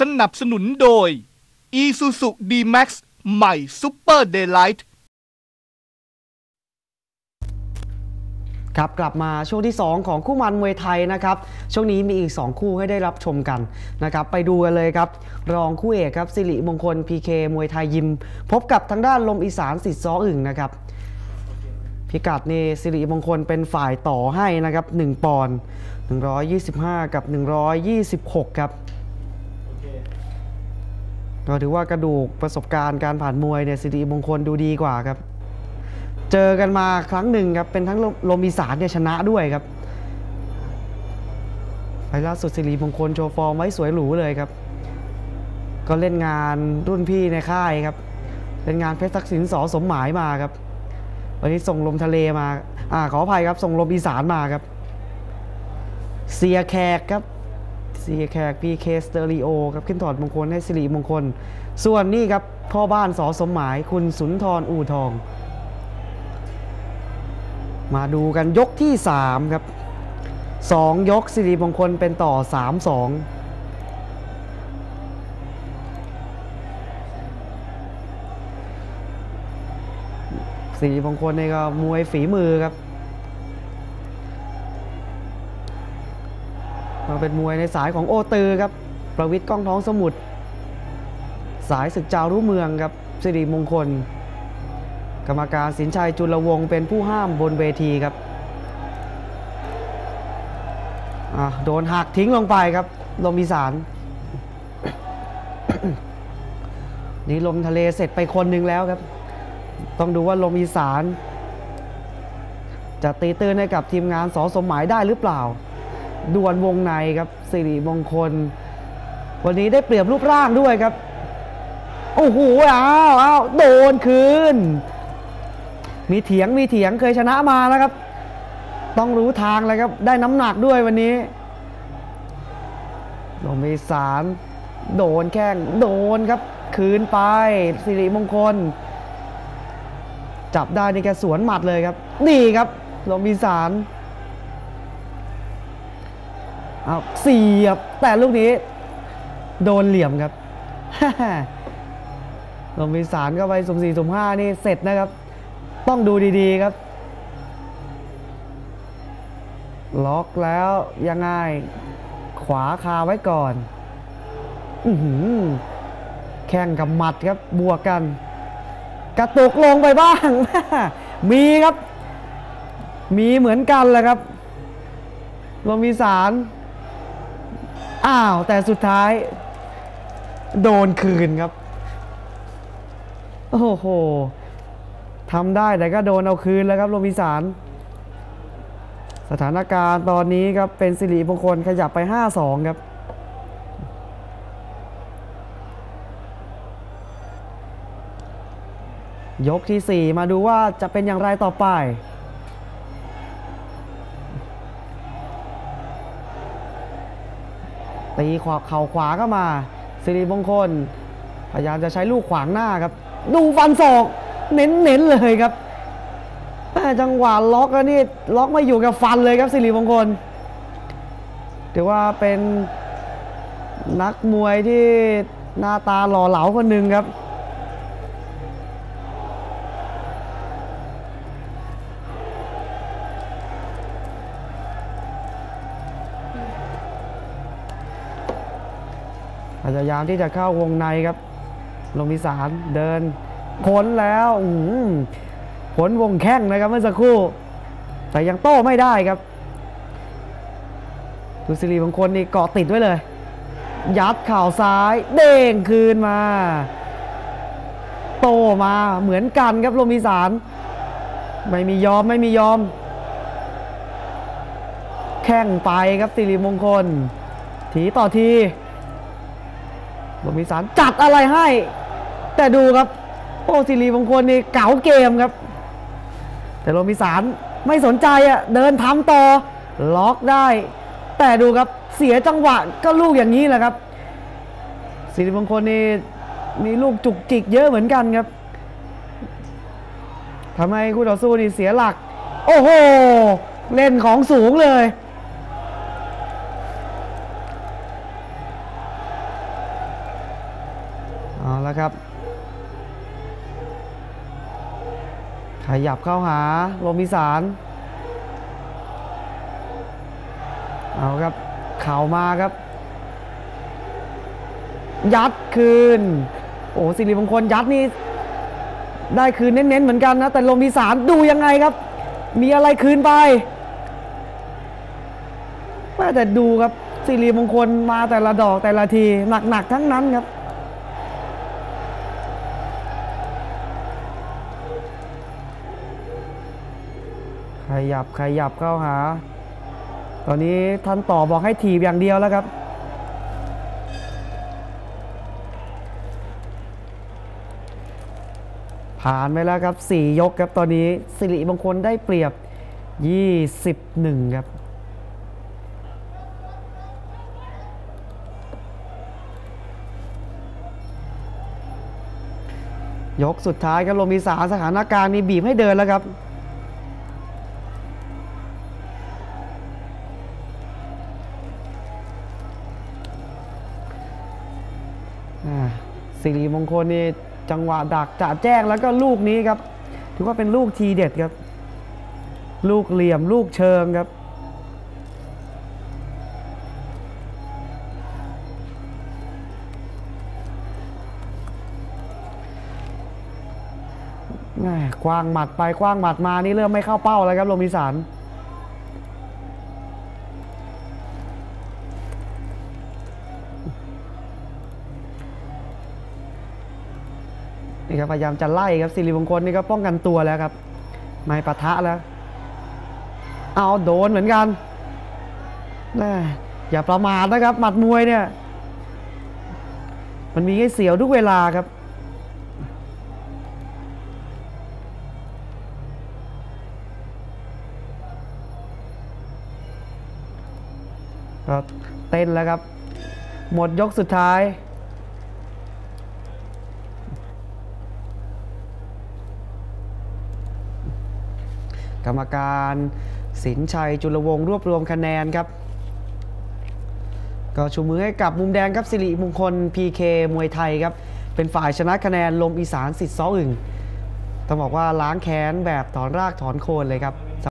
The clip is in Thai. สนับสนุนโดย Isuzu D-Max ใหม่ Super Daylightกลับมาช่วงที่2ของคู่มันมวยไทยนะครับช่วงนี้มีอีก2คู่ให้ได้รับชมกันนะครับไปดูกันเลยครับรองคู่เอกครับสิริมงคล PK มวยไทยยิมพบกับทางด้านลมอีสานสิทธิ์ซ้ออึ่งนะครับพิกัดนี่สิริมงคลเป็นฝ่ายต่อให้นะครับ1ปอนด์125กับ126ครับเราถือว่ากระดูกประสบการณ์การผ่านมวยเนี่ยสิริมงคลดูดีกว่าครับเจอกันมาครั้งหนึ่งครับเป็นทั้งลมอีสานเนี่ยชนะด้วยครับไปล่าสุดสิริมงคลโชว์ฟอร์มไว้สวยหรูเลยครับก็เล่นงานรุ่นพี่ในค่ายครับเป็นงานเพชรศักดิ์สินสอสมหมายมาครับวันนี้ส่งลมทะเลมาขออภัยครับส่งลมอีสานมาครับเสียแขกครับเสียแขกพีเคสเตอริโอครับขึ้นถอดมงคลให้สิริมงคลส่วนนี่ครับพ่อบ้านสอสมหมายคุณสุนทรอู่ทองมาดูกันยกที่3ครับ2ยกสิริมงคลเป็นต่อ 3-2 สิริมงคลนี่ก็มวยฝีมือครับมาเป็นมวยในสายของโอตือครับประวิตรก้องท้องสมุทรสายศึกเจ้ารู้เมืองครับสิริมงคลกรรมการสินชัยจุลวงศ์เป็นผู้ห้ามบนเวทีครับโดนหักทิ้งลงไปครับลมอีสาน นี่ลมทะเลเสร็จไปคนหนึ่งแล้วครับต้องดูว่าลมอีสานจะตีตื้นให้กับทีมงานสอสมหมายได้หรือเปล่าดวลวงในครับสิริมงคลวันนี้ได้เปรียบรูปร่างด้วยครับโอ้โหอ้าวโดนคืนมีเถียงเคยชนะมาแล้วครับต้องรู้ทางเลยครับได้น้ำหนักด้วยวันนี้ลมอีสานโดนแข้งโดนครับคืนไปสิริมงคลจับได้ในแกสวนหมัดเลยครับดีครับลมอีสานเสียบแต่ลูกนี้โดนเหลี่ยมครับ ลมอีสานก็ไปสม4สม5นี่เสร็จนะครับต้องดูดีๆครับล็อกแล้วยังไงขวาคาไว้ก่อนแข่งกับหมัดครับบวกกันกระตุกลงไปบ้าง มีครับมีเหมือนกันแหละครับลมอีสานแต่สุดท้ายโดนคืนครับโอ้โหทำได้แต่ก็โดนเอาคืนแล้วครับลมอีสานสถานการณ์ตอนนี้ครับเป็นสิริมงคลขยับไป 5-2 ครับยกที่4มาดูว่าจะเป็นอย่างไรต่อไปตีเข่าขวาก็มาสิริมงคลพยายามจะใช้ลูกขวางหน้าครับดูฟันศอกเน้นๆเลยครับจังหวะล็อกแล้วนี่ล็อกมาอยู่กับฟันเลยครับสิริมงคลถือว่าเป็นนักมวยที่หน้าตาหล่อเหลาคนหนึ่งครับพยายามที่จะเข้าวงในครับลมอีสานเดินพ้นแล้วพ้นวงแข้งนะครับเมื่อสักครู่แต่ยังโต้ไม่ได้ครับดูสิริมงคลนี่เกาะติดไว้เลยยัดเข่าซ้ายเด้งคืนมาโต้มาเหมือนกันครับลมอีสานไม่มียอมแข้งไปครับสิริมงคลทีต่อทีลมอีสานจัดอะไรให้แต่ดูครับโอ้สิริมงคลนี่เก๋าเกมครับแต่ลมอีสานไม่สนใจเดินทำต่อล็อกได้แต่ดูครับเสียจังหวะก็ลูกอย่างนี้แหละครับสิริมงคลนี่มีลูกจุกจิกเยอะเหมือนกันครับทำให้คู่ต่อสู้นี่เสียหลักโอ้โหเล่นของสูงเลย ยับเข้าหาลมอีสานเอาครับเข่ามาครับยัดคืนโอ้สิริมงคลยัดนี่ได้คืนเน้นๆเหมือนกันนะแต่ลมอีสานดูยังไงครับมีอะไรคืนไปแต่ดูครับสิริมงคลมาแต่ละดอกแต่ละทีหนักๆทั้งนั้นครับขยับเข้าหาตอนนี้ท่านต่อบอกให้ถีบอย่างเดียวแล้วครับผ่านไปแล้วครับ4ยกครับตอนนี้สิริมงคลได้เปรียบ21ครับยกสุดท้ายครับลมอีสานสถานการณ์มีบีบให้เดินแล้วครับสิริมงคลนี่จังหวะดักจะแจ้งแล้วก็ลูกนี้ครับถือว่าเป็นลูกทีเด็ดครับลูกเหลี่ยมลูกเชิงครับกว้างหมัดไปกว้างหมัดมานี่เริ่มไม่เข้าเป้าแล้วครับลมอีสานนี่ครับพยายามจะไล่ครับสิริมงคลนี่ก็ป้องกันตัวแล้วครับไม่ปะทะแล้วเอาโดนเหมือนกันอย่าประมาทนะครับหมัดมวยเนี่ยมันมีให้เสียวทุกเวลาครับเต้นแล้วครับหมดยกสุดท้ายกรรมการสินชัยจุลวงศ์รวบรวมคะแนนครับก็ชูมือให้กับมุมแดงครับสิริมงคล PK มวยไทยครับเป็นฝ่ายชนะคะแนนลมอีสานสิทธิ์ซ้ออึ่งต้องบอกว่าล้างแค้นแบบถอนรากถอนโคนเลยครับ